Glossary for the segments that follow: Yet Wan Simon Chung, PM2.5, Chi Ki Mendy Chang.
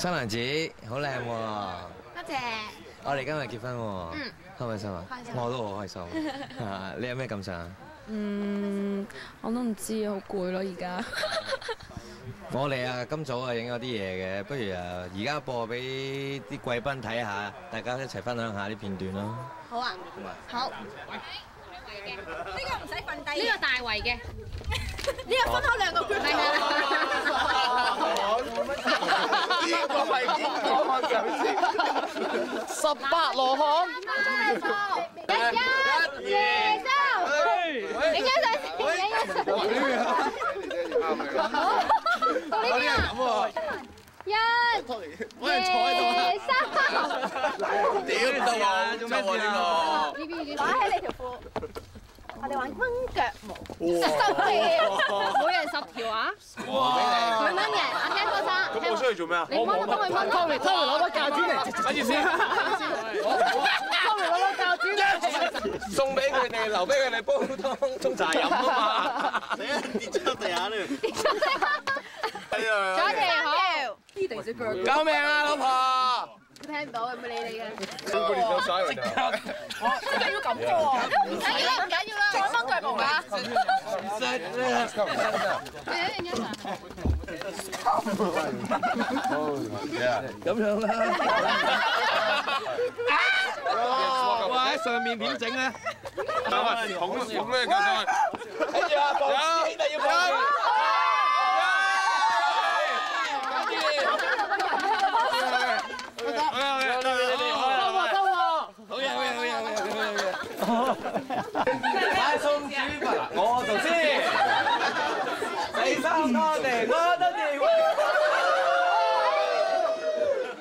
新娘子好靚喎！多謝。我哋今日結婚喎，開唔開心啊？開心。我都好開心。你有咩感想啊？我都唔知，好攰咯而家。我哋啊，今早啊影咗啲嘢嘅，不如啊而家播俾啲貴賓睇下，大家一齊分享下啲片段咯。好啊。好。呢個唔使瞓低。呢個大圍嘅。 呢個分開兩個 group 嚟㗎啦，呢個係邊個啊？上次18羅漢，1、2、3，影張相先，影張相。到呢邊啦，1、2、3。屌你得啊！做咩我呢個？攞起你條褲。 我哋玩掹腳舞，10條，每人10條啊！哇！佢掹嘅，阿 Ken 哥生。咁我出去做咩啊？你幫佢掹，偷嚟攞把鉸剪嚟，等住先。偷嚟攞把鉸剪，送俾佢哋，留俾佢哋煲湯沖茶飲啊嘛！死啊！跌咗地下呢？跌咗地下。係啊！左條，呢地隻腳。救命啊，老婆！ 聽唔到，有冇理你嘅？半年就曬嚟啦！我真係要咁嘅喎，唔緊要啦，我掹腳毛啊！咁樣啦！哇！喺上面點整咧？等下捅咩腳啊？哎呀！有，但要放。 買餸煮飯，我做先。第三個地，我得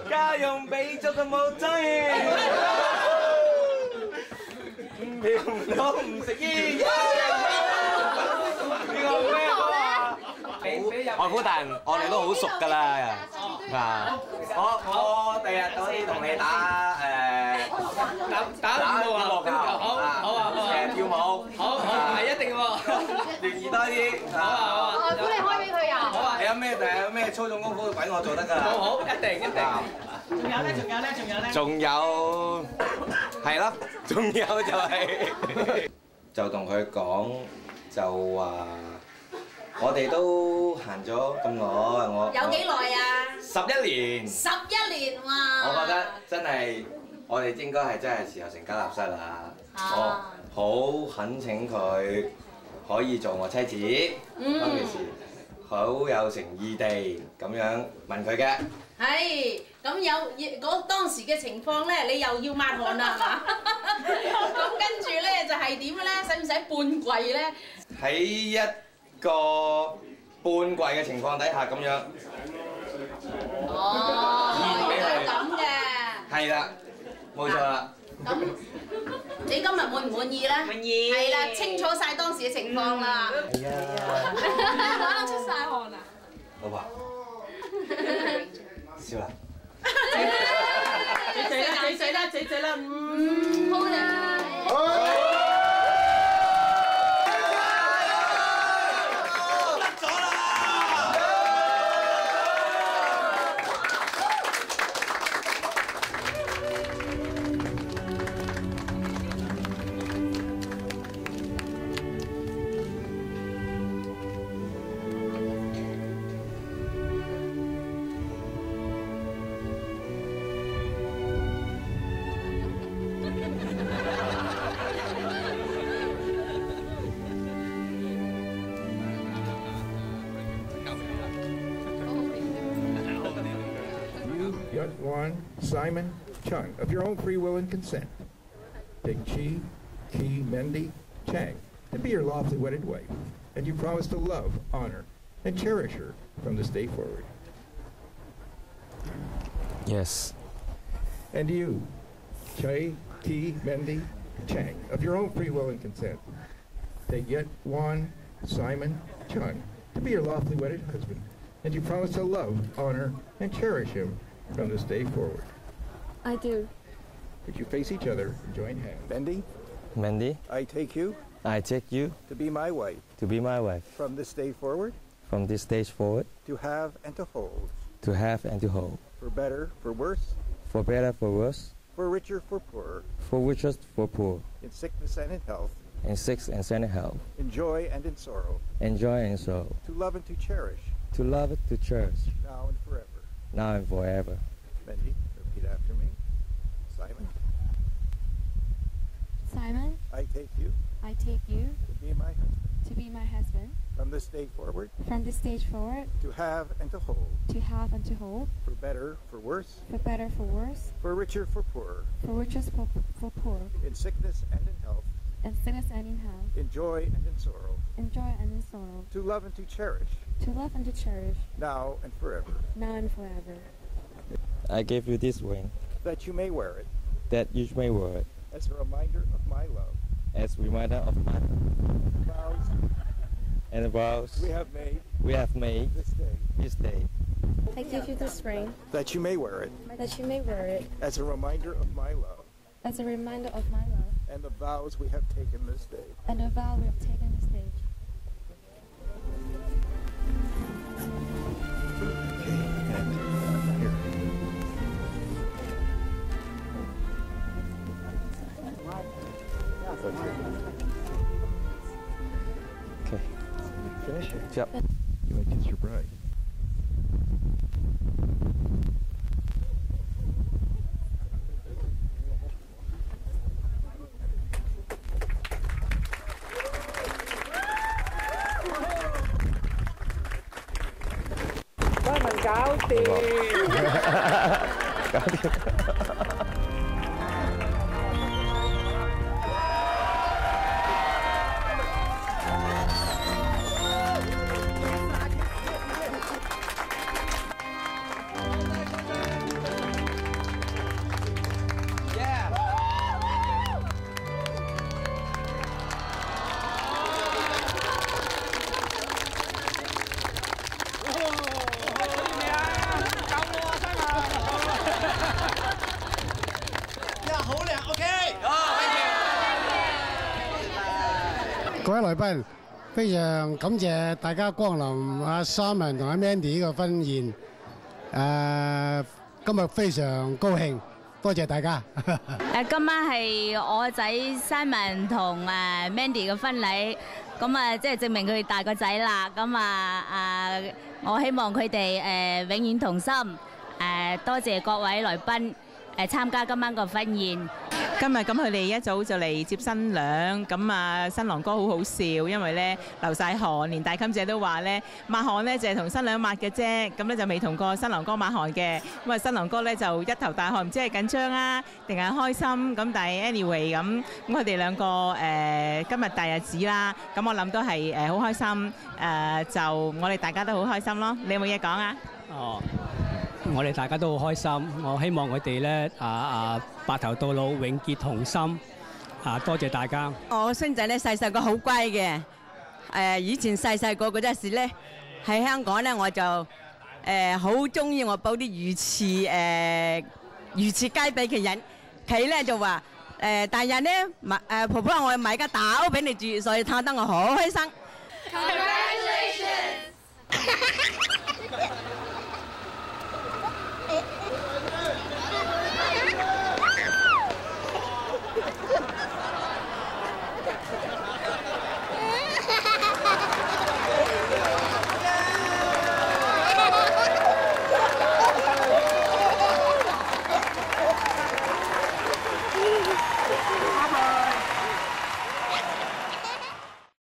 地。家用俾足個冇仔，苗佬唔食煙。邊個咩啊？外父大人，我哋都好熟㗎啦。啊，我第日可以同你打打舞啊！ 多啲，好啊！外父你開俾佢啊！好啊！你有咩操縱功夫揾我做得㗎啦！好好，一定一定。仲有咧？仲有咧？仲有咧？仲有係咯，仲有就係就同佢講就話，我哋都行咗咁耐，我有幾耐啊？11年。11年哇！我覺得真係我哋應該係真係時候成家立室啦。我好懇請佢。 可以做我妻子，當其時好有誠意地咁樣問佢嘅。係，咁有嗰當時嘅情況咧，你又要抹汗啦，係嘛？咁跟住咧就係點咧？使唔使半跪咧？喺一個半跪嘅情況底下咁樣。哦，原來咁嘅。係啦，冇錯啦。咁。 你今日滿唔滿意咧？滿意。係啦，清楚曬當時嘅情況啦。係啊。玩到出曬汗啊！老婆。笑啦。仔仔啦！好啦。得咗啦！ Yet Wan Simon Chung, of your own free will and consent, take Chi Ki Mendy Chang to be your lawfully wedded wife, and you promise to love, honor, and cherish her from this day forward. Yes. And you, Chi Ki Mendy Chang, of your own free will and consent, take Yet Wan Simon Chung to be your lawfully wedded husband, and you promise to love, honor, and cherish him from this day forward. I do. Would you face each other and join hands? Mendy? Mendy? I take you? I take you? To be my wife? To be my wife. From this day forward? From this day forward. To have and to hold? To have and to hold. For better, for worse. For better, for worse. For richer, for poorer. For richest, for poor. In sickness and in health. In sickness and in health. In joy and in sorrow. In joy and in sorrow. To love and to cherish. To love and to cherish. Now and forever. Now and forever. Mendy, repeat after me. Simon. Simon. I take you. I take you. To be my husband. To be my husband. From this day forward. From this stage forward. To have and to hold. To have and to hold. For better, for worse. For better, for worse. For richer, for poorer. For richest, for poor. In sickness and in health. In sickness and in health. In joy and in sorrow. In joy and in sorrow. To love and to cherish. To love and to cherish. Now and forever. Now and forever. I give you this ring. That you may wear it. That you may wear it. As a reminder of my love. As a reminder of my love. Vows. And the vows. We have made. This day. I give you this ring. That you may wear it. That you may wear it. As a reminder of my love. As a reminder of my love. And the vows we have taken this day. And the vow we have taken this day. Okay. Finish it. Yep. You may kiss your bride.非常感謝大家光臨阿 Simon 同阿 Mendy 呢個婚宴，今日非常高興，多謝大家。今晚係我仔 Simon 同Mendy 嘅婚禮，咁即係證明佢大個仔啦。咁我希望佢哋永遠同心。多謝各位來賓參加今晚個婚宴。 今日咁佢哋一早就嚟接新娘，咁新郎哥好好笑，因為咧流曬汗，連大襟姐都話咧抹汗咧就係同新娘抹嘅啫，咁咧就未同個新郎哥抹汗嘅。咁新郎哥咧就一頭大汗，唔知係緊張啊定係開心咁，但係 anyway 咁佢哋兩個今日大日子啦，咁我諗都係好開心就我哋大家都好開心咯。你有冇嘢講啊？哦。 我哋大家都好開心，我希望佢哋咧白頭到老，永結同心多謝大家。我孫仔咧細細個好乖嘅，以前細細個嗰陣時咧喺香港咧我就好中意我煲啲魚翅雞俾佢飲，佢咧就話第日咧婆婆我買間大屋俾你住，所以氹得我好開心。Congratulations！